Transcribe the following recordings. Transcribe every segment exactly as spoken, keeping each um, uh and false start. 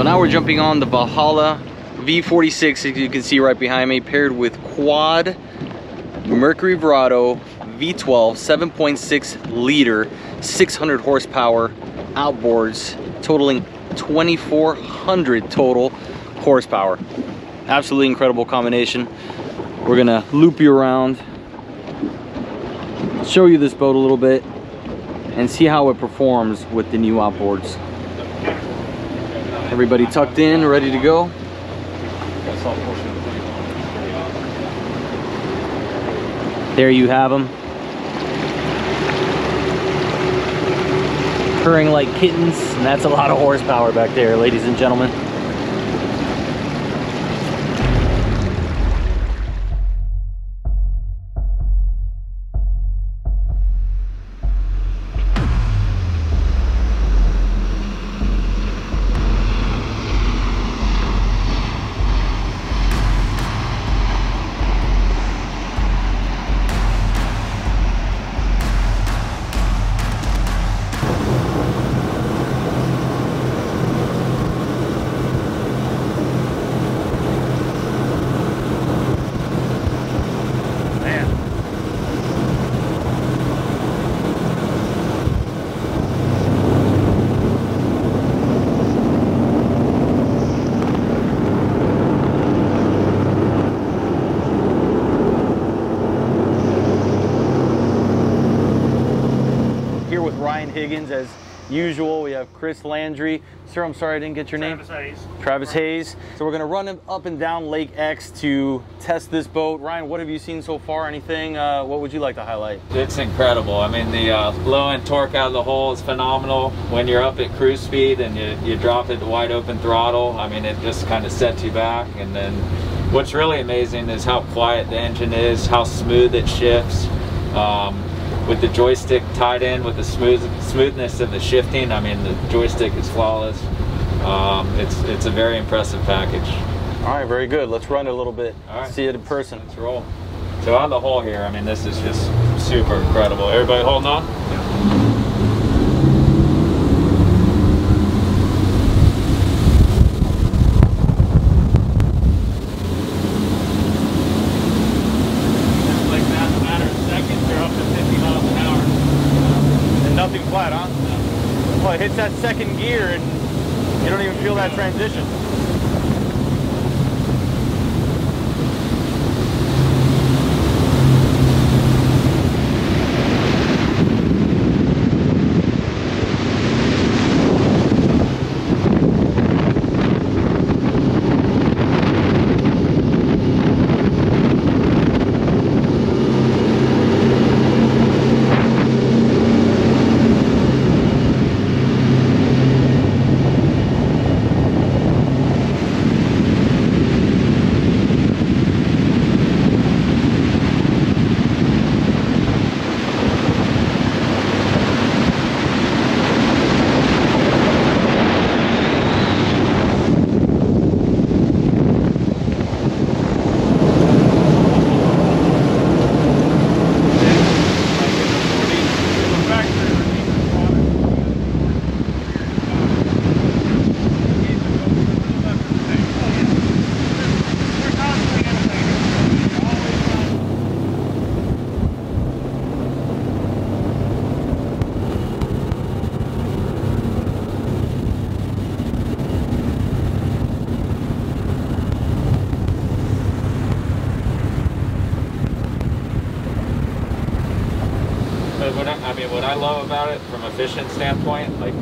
So now we're jumping on the Valhalla V forty-six, as you can see right behind me, paired with quad Mercury Verado V twelve, seven point six liter, six hundred horsepower outboards, totaling twenty-four hundred total horsepower. Absolutely incredible combination. We're gonna loop you around, show you this boat a little bit, and see how it performs with the new outboards. Everybody tucked in, ready to go. There you have them, purring like kittens, and that's a lot of horsepower back there, ladies and gentlemen. Ryan Higgins, as usual. We have Chris Landry. Sir, I'm sorry I didn't get your Travis name. Travis Hayes. Travis Hayes. So we're going to run him up and down Lake X to test this boat. Ryan, what have you seen so far? Anything? Uh, what would you like to highlight? It's incredible. I mean, the uh, low end torque out of the hole is phenomenal. When you're up at cruise speed and you, you drop it to wide open throttle, I mean, it just kind of sets you back. And then what's really amazing is how quiet the engine is, how smooth it shifts. Um, With the joystick tied in with the smooth smoothness of the shifting, I mean, the joystick is flawless. Um, it's it's a very impressive package. All right, very good. Let's run it a little bit. All right, see it in person. Let's roll. So out of the hole here, I mean, this is just super incredible. Everybody holding on? Yeah. Hits that second gear and you don't even feel that transition. I mean, what I love about it from a fishing standpoint, like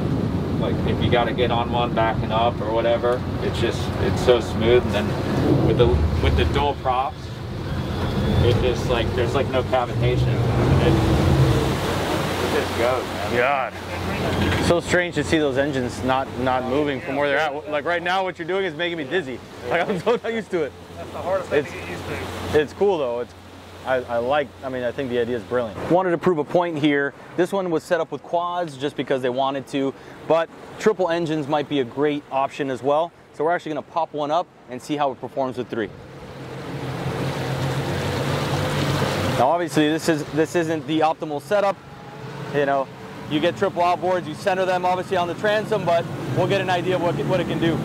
like if you got to get on one backing up or whatever, it's just, it's so smooth. And then with the with the dual props, it just like, there's like no cavitation. It, it just goes, man. God, so strange to see those engines not not moving from where they're at. Like right now, what you're doing is making me dizzy. Like, I'm so not used to it. That's the hardest thing to get used to. It's cool though. It's I, I like, I mean, I think the idea is brilliant. Wanted to prove a point here. This one was set up with quads just because they wanted to, but triple engines might be a great option as well. So we're actually gonna pop one up and see how it performs with three. Now obviously this, is, this isn't the optimal setup. You know, you get triple outboards, you center them obviously on the transom, but we'll get an idea of what, what it can do.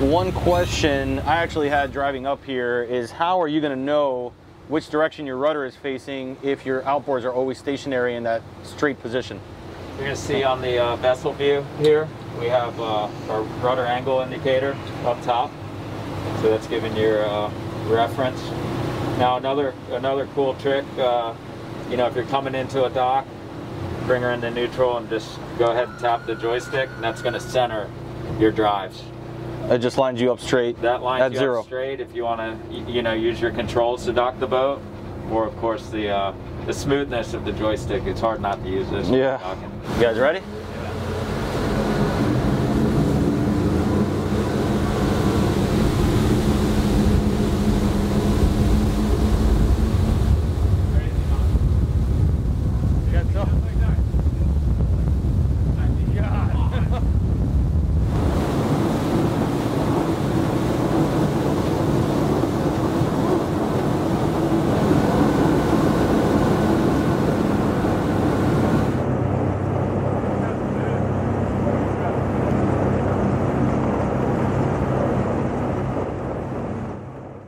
One question I actually had driving up here is, how are you going to know which direction your rudder is facing if your outboards are always stationary in that straight position? You're going to see on the uh, vessel view here, we have uh, our rudder angle indicator up top. So that's giving your uh, reference. Now another another cool trick, uh, you know, if you're coming into a dock, bring her into neutral and just go ahead and tap the joystick, and that's going to center your drives. That just lines you up straight. That lines at you zero. up straight if you want to, you know, use your controls to dock the boat, or of course the uh, the smoothness of the joystick. It's hard not to use this. Yeah. When you guys ready?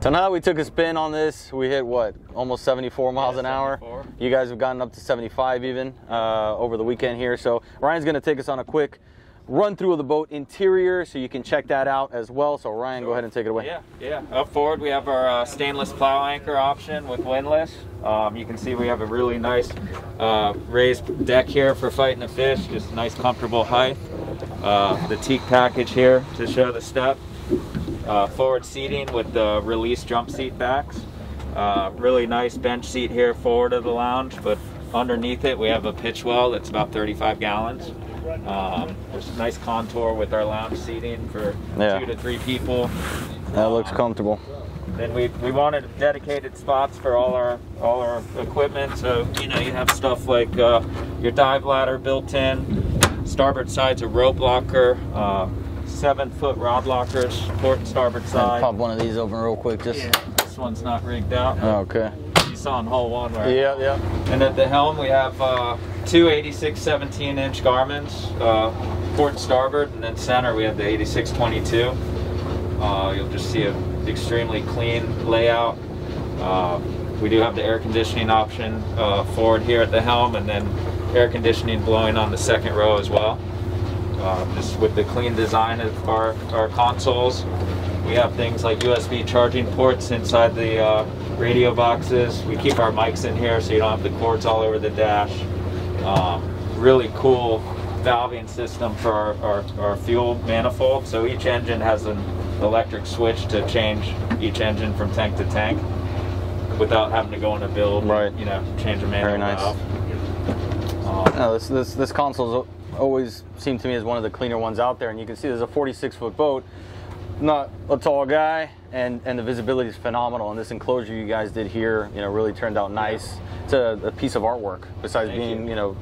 So now that we took a spin on this, we hit what, almost seventy-four miles yeah, an hour. seventy-four. You guys have gotten up to seventy-five even uh, over the weekend here. So Ryan's gonna take us on a quick run through of the boat interior, so you can check that out as well. So Ryan, go ahead and take it away. Yeah, yeah. Up forward, we have our uh, stainless plow anchor option with windlass. Um, you can see we have a really nice uh, raised deck here for fighting the fish, just a nice comfortable height. Uh, the teak package here to show the step. Uh, forward seating with the release jump seat backs. Uh, really nice bench seat here forward of the lounge, but underneath it we have a pitch well that's about thirty-five gallons. Um, there's a nice contour with our lounge seating for yeah. two to three people. That um, looks comfortable. Then we, we wanted dedicated spots for all our all our equipment, so you know, you have stuff like uh, your dive ladder built in, starboard side's a rope locker, uh, seven foot rod lockers, port and starboard side. Pop one of these open real quick. Just yeah. This one's not rigged out. No. Okay. You saw in hole one, right? Yeah, yeah. And at the helm, we have uh, two eighty-six seventeen inch Garmins, uh, port and starboard, and then center we have the eighty-six twenty-two. Uh, you'll just see an extremely clean layout. Uh, we do have the air conditioning option uh, forward here at the helm, and then air conditioning blowing on the second row as well. Uh, just with the clean design of our, our consoles. We have things like U S B charging ports inside the uh, radio boxes. We keep our mics in here so you don't have the cords all over the dash. Um, really cool valving system for our, our, our fuel manifold. So each engine has an electric switch to change each engine from tank to tank without having to go in a build, right. and, you know, change a manual. Very nice. Um, no, this, this, this console's always seemed to me as one of the cleaner ones out there, and you can see there's a forty-six foot boat, not a tall guy, and and the visibility is phenomenal, and this enclosure you guys did here, you know, really turned out nice. It's a, a piece of artwork besides Thank being you. you know,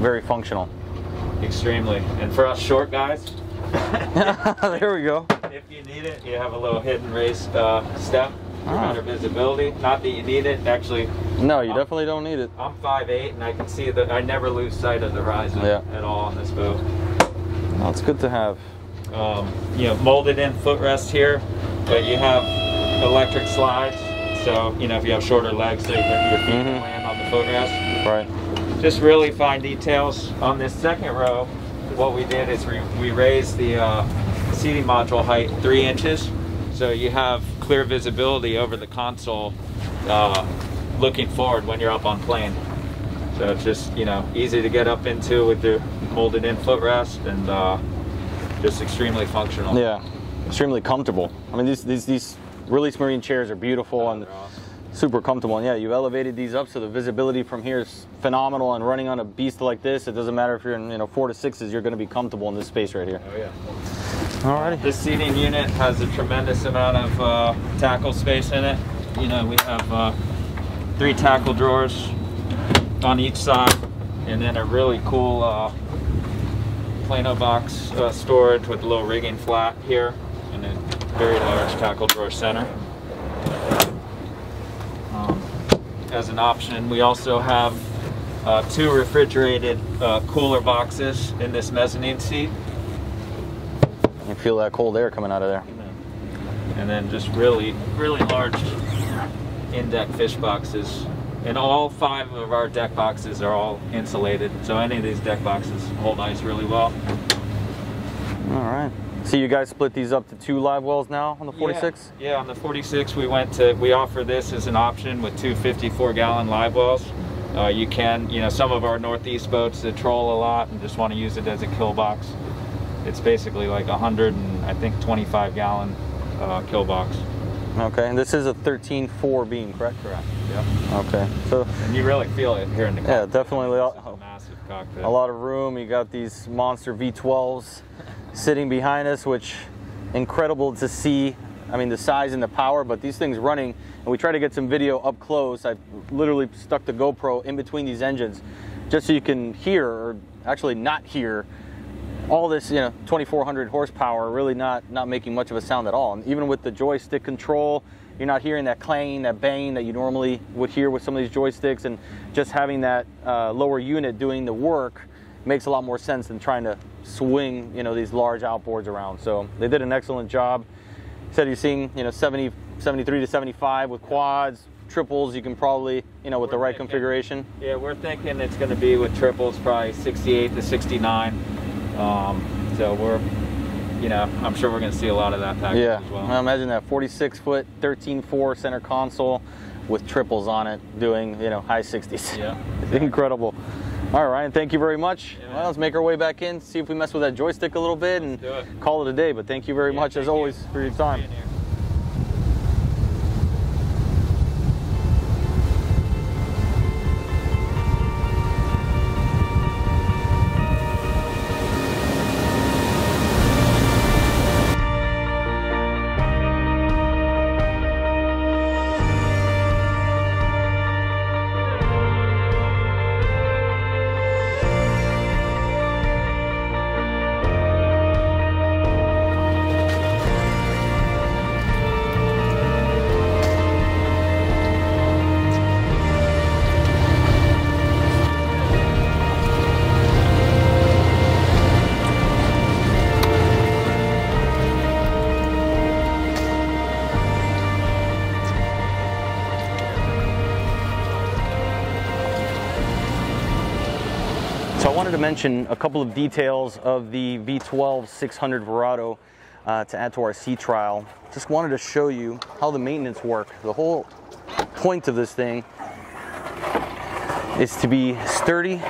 very functional. Extremely. And for us short guys, there we go, if you need it, you have a little hidden raised uh, step for ah. better visibility. Not that you need it, actually. No, you I'm, definitely don't need it. I'm five eight, and I can see that I never lose sight of the horizon yeah. at all on this boat. Well, it's good to have. Um, you know, molded in footrest here, but you have electric slides, so you know, if you have shorter legs, so your feet can mm-hmm. land on the footrest. Right. Just really fine details. On this second row, what we did is we, we raised the uh, seating module height three inches, so you have clear visibility over the console uh, looking forward when you're up on plane. So it's just, you know, easy to get up into with the molded in footrest, and uh, just extremely functional. Yeah, extremely comfortable. I mean, these these, these Release Marine chairs are beautiful oh, and awesome. super comfortable. And yeah, you elevated these up, so the visibility from here is phenomenal, and running on a beast like this, it doesn't matter if you're in, you know, four to sixes, you're gonna be comfortable in this space right here. Oh yeah. Alrighty. This seating unit has a tremendous amount of uh, tackle space in it. You know, we have uh, three tackle drawers on each side, and then a really cool uh, Plano box uh, storage with a little rigging flat here, and a very large tackle drawer center. Um, as an option, we also have uh, two refrigerated uh, cooler boxes in this mezzanine seat. You feel that cold air coming out of there. and then just really, really large in-deck fish boxes. And all five of our deck boxes are all insulated, so any of these deck boxes hold ice really well. All right. So you guys split these up to two live wells now on the forty-six? Yeah, yeah, on the forty-six we went to, we offer this as an option with two fifty-four gallon live wells. Uh, you can, you know, some of our northeast boats that troll a lot and just want to use it as a kill box. It's basically like a hundred and I think twenty-five gallon uh, kill box. Okay, and this is a thirteen four beam, correct? Correct, yeah. Okay. So, and you really feel it here in the cockpit. Yeah, definitely. This is a massive cockpit. A lot of room. You got these monster V twelves. Sitting behind us, which incredible to see. I mean, the size and the power, but these things running, and we try to get some video up close. I literally stuck the GoPro in between these engines just so you can hear, or actually not hear, all this, you know, twenty-four hundred horsepower really not not making much of a sound at all. And even with the joystick control, you're not hearing that clanging, that bang that you normally would hear with some of these joysticks. And just having that uh, lower unit doing the work makes a lot more sense than trying to swing, you know, these large outboards around. So they did an excellent job. Said you're seeing, you know, seventy, seventy-three to seventy-five with quads, triples. You can probably, you know, with we're the right thinking, configuration. Yeah, we're thinking it's going to be with triples probably sixty-eight to sixty-nine. Um, so we're, you know, I'm sure we're going to see a lot of that package yeah. as well. I imagine that forty-six foot, thirteen four center console with triples on it, doing, you know, high sixties. Yeah, it's incredible. All right, Ryan, thank you very much. Yeah, well, let's make our way back in, see if we mess with that joystick a little bit, and it. call it a day. But thank you very yeah, much, as always, you. for your time. Thanks for being here. To mention a couple of details of the V twelve six hundred Verado uh, to add to our sea trial. Just wanted to show you how the maintenance work. The whole point of this thing is to be sturdy,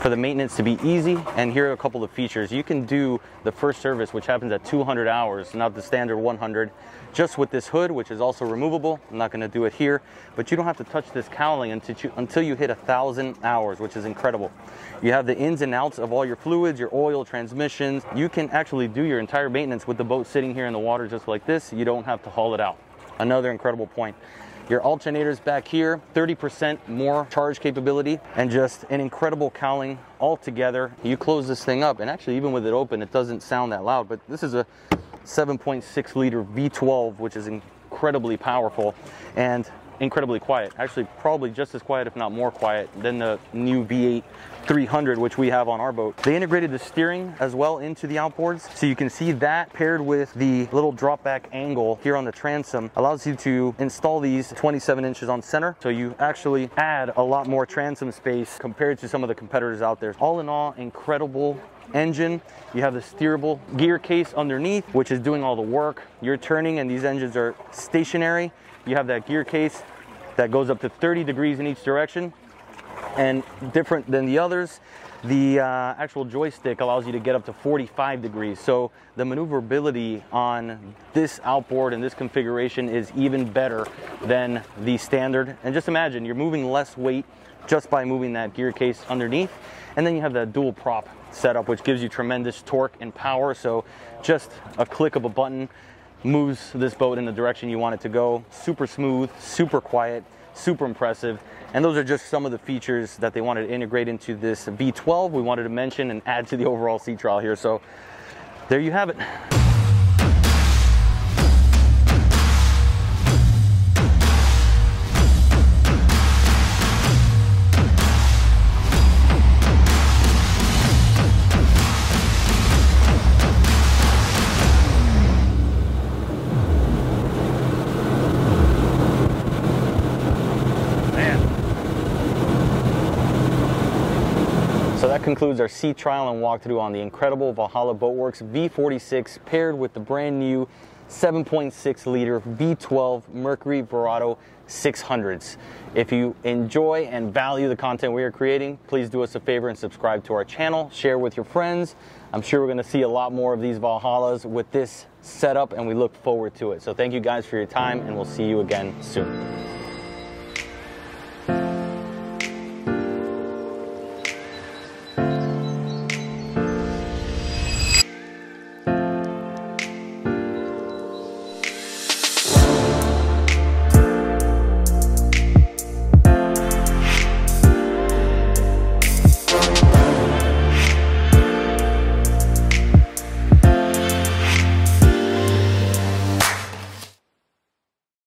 for the maintenance to be easy, and here are a couple of features. You can do the first service, which happens at two hundred hours, not the standard one hundred, just with this hood, which is also removable. I'm not gonna do it here, but you don't have to touch this cowling until you, until you hit one thousand hours, which is incredible. You have the ins and outs of all your fluids, your oil, transmissions. You can actually do your entire maintenance with the boat sitting here in the water just like this. You don't have to haul it out. Another incredible point. Your alternators back here, thirty percent more charge capability, and just an incredible cowling altogether. You close this thing up, and actually even with it open, it doesn't sound that loud, but this is a seven point six liter V twelve, which is incredibly powerful and incredibly quiet. Actually, probably just as quiet, if not more quiet, than the new V eight three hundred, which we have on our boat. They integrated the steering as well into the outboards, so you can see that paired with the little drop back angle here on the transom allows you to install these twenty-seven inches on center, so you actually add a lot more transom space compared to some of the competitors out there. All in all, incredible engine. You have the steerable gear case underneath, which is doing all the work. You're turning and these engines are stationary. You have that gear case that goes up to thirty degrees in each direction, and different than the others, the uh, actual joystick allows you to get up to forty-five degrees. So the maneuverability on this outboard and this configuration is even better than the standard. And just imagine, you're moving less weight just by moving that gear case underneath. And then you have that dual prop setup, which gives you tremendous torque and power. So just a click of a button moves this boat in the direction you want it to go. Super smooth, super quiet, super impressive. And those are just some of the features that they wanted to integrate into this V twelve. We wanted to mention and add to the overall sea trial here. So there you have it. that concludes our sea trial and walkthrough on the incredible Valhalla Boatworks V forty-six paired with the brand new seven point six liter V twelve Mercury Verado six hundreds. If you enjoy and value the content we are creating, please do us a favor and subscribe to our channel, share with your friends. I'm sure we're going to see a lot more of these Valhallas with this setup, and we look forward to it. So thank you guys for your time, and we'll see you again soon.